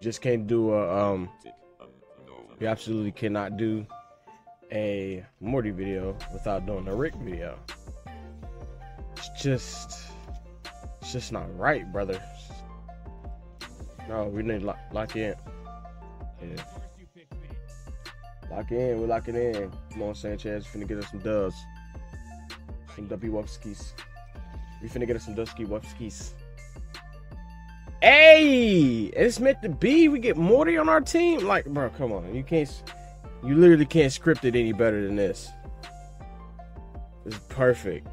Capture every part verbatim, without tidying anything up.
just can't do a um you absolutely cannot do a Morty video without doing a Rick video. It's just it's just not right, brother. No, we need to lock, lock in. Yeah. Lock in, we're locking in. Come on, Sanchez, finna get us some dubs. Some W Wupskis. We finna get us some Dusky Wupskis. Hey, it's meant to be. We get Morty on our team. Like, bro, come on. You can't, you literally can't script it any better than this. This is perfect.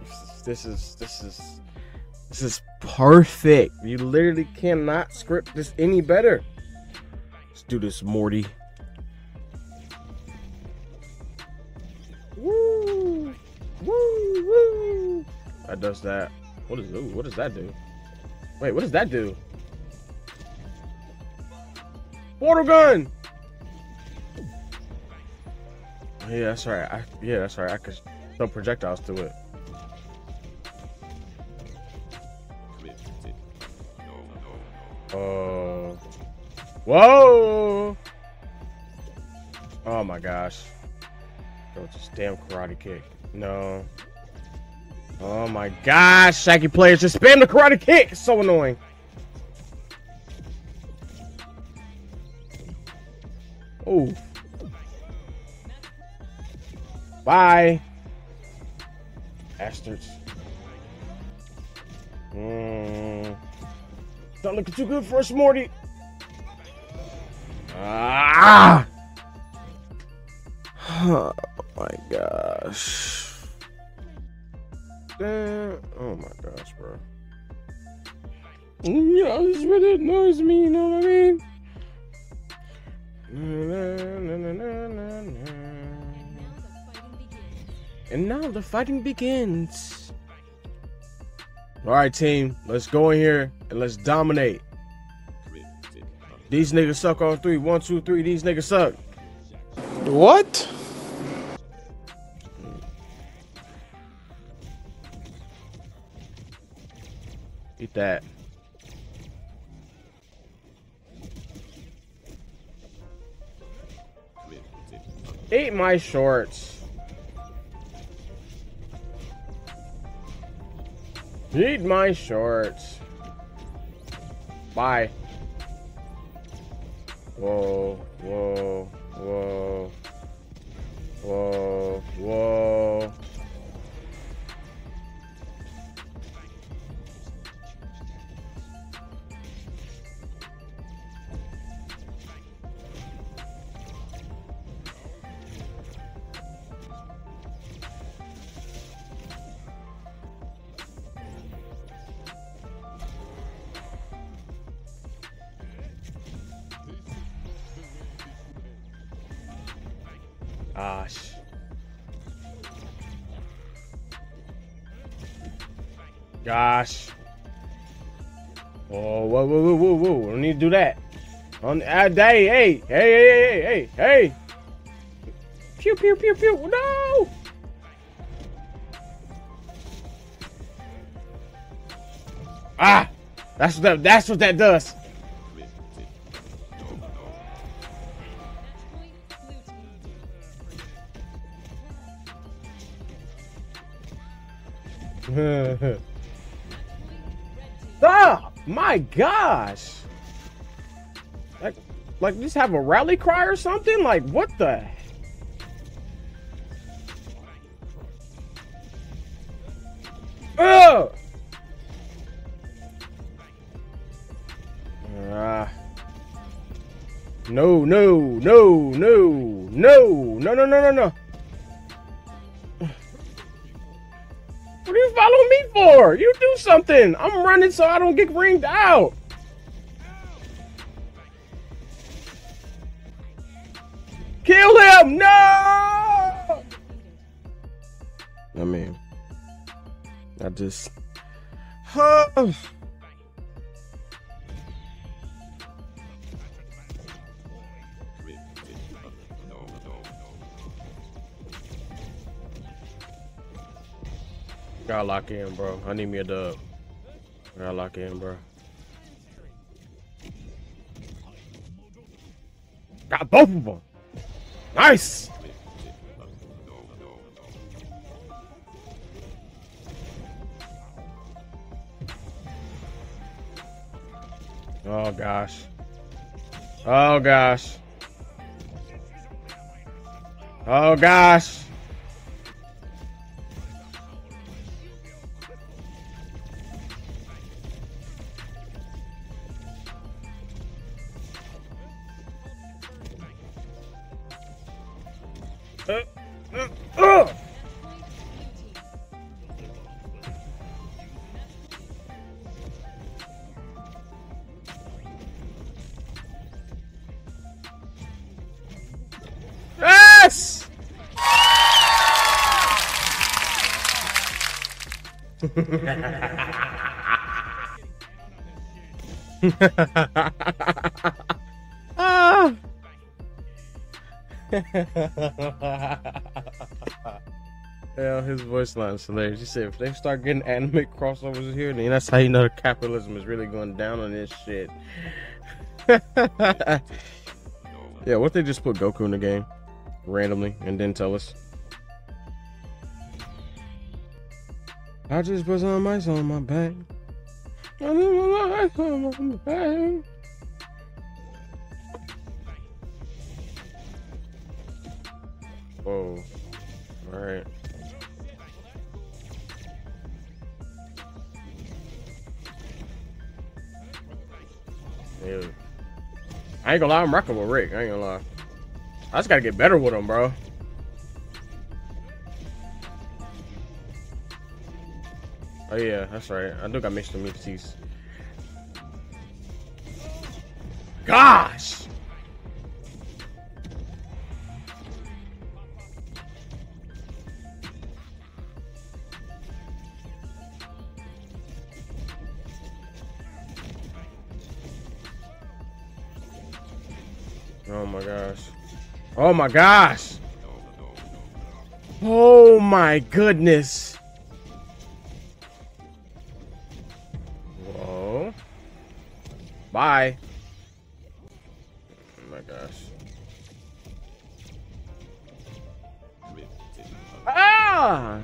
This is, this is, this is perfect. You literally cannot script this any better. Let's do this, Morty. Woo, woo, woo. That does that. What is? Ooh, what does that do? Wait, what does that do? Water gun. Yeah, that's right. I, yeah, that's right. I could throw projectiles to it. Oh. Uh, whoa. Oh my gosh. That was this damn karate kick. No. Oh my gosh, Shaggy players just spam the karate kick. It's so annoying. Oh. Bye. Bastards. Mm. Not looking too good for us, Morty. Ah. Oh my gosh. Damn. Oh my gosh, bro. Yeah, this really annoys me, you know what I mean? And now the fighting begins. Alright, team. Let's go in here and let's dominate. These niggas suck on three. One, two, three. These niggas suck. What? Eat that. Eat my shorts. Eat my shorts. Bye. Whoa, whoa, whoa. Whoa, whoa. Gosh. Gosh. Oh, whoa, whoa, whoa, whoa, whoa. I don't need to do that. On uh, day, hey, hey, hey, hey, hey, hey. Pew, pew, pew, pew. No. Ah, that's what that, that's what that does. Oh my gosh, like like just have a rally cry or something. Like, what the? Oh, uh, no no no no no no no no no no. What do you follow me for? You do something. I'm running so I don't get ringed out. Kill him! No! I mean, I just... Huh. Gotta lock in, bro. I need me a dub. Gotta lock in, bro. Got both of them. Nice. Oh gosh. Oh gosh. Oh gosh. Uh, uh, uh. Yes! Ah! Hell, his voice line is hilarious. He said, if they start getting anime crossovers here, then that's how you know the capitalism is really going down on this shit. Yeah, what if they just put Goku in the game randomly and then tell us? I just put some ice on my back. I just put some ice on my back. Whoa. All right. Dude. I ain't gonna lie, I'm rocking with Rick. I ain't gonna lie. I just gotta get better with him, bro. Oh, yeah, that's right. I do got mixed them M Cs. Gosh! Oh my gosh. Oh my gosh. Oh my goodness. Whoa. Bye. Oh my gosh. Ah!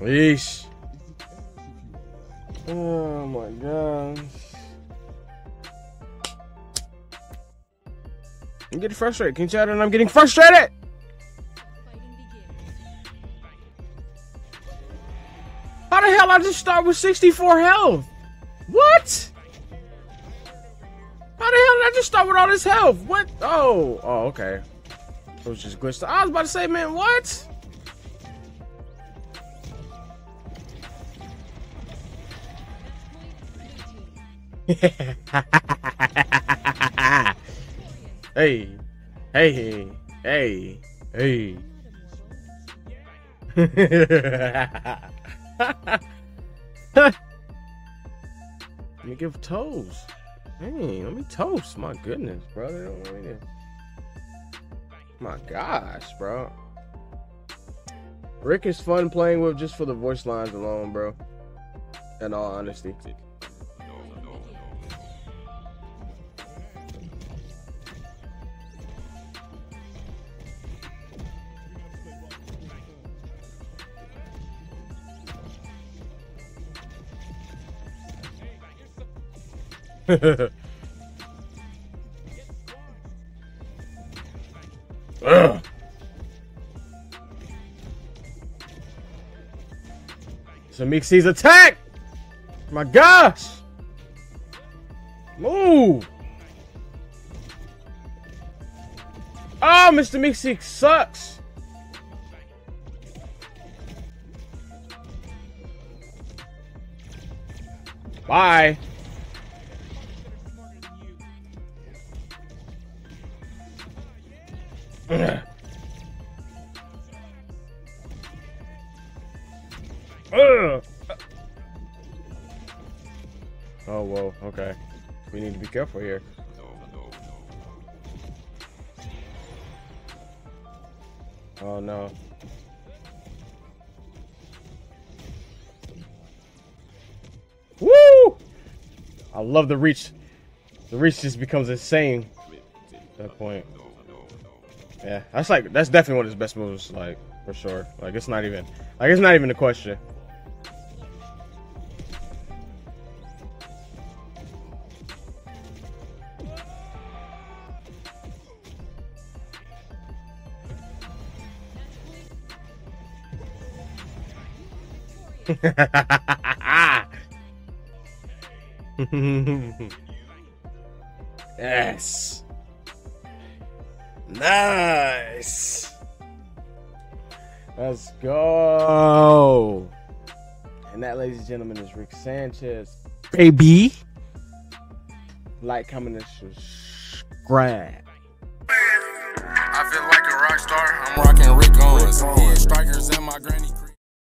Yeesh. Oh my gosh. I'm getting frustrated. Can you tell that I'm getting frustrated? How the hell I just start with sixty-four health? What? How the hell did I just start with all this health? What? Oh, oh, okay. It was just glitched. I was about to say, man, what? Hey, hey, hey, hey. Let me give toes. Hey, let me toast. My goodness, bro. They don't want me to. My gosh, bro. Rick is fun playing with just for the voice lines alone, bro. In all honesty. Ugh. So Mixi's attack! My gosh! Move! Oh, Mister Mixie sucks! Bye! Ugh. Ugh. Oh, whoa, okay. We need to be careful here. Oh, no. Woo! I love the reach. The reach just becomes insane at that point. Yeah, that's like that's definitely one of his best moves, like for sure. Like it's not even like it's not even a question. Yes. Nice. Let's go. And that, ladies and gentlemen, is Rick Sanchez. Baby. Like, comment, and subscribe. I feel like a rock star. I'm rocking Rick Owens. He is strikers in my granny.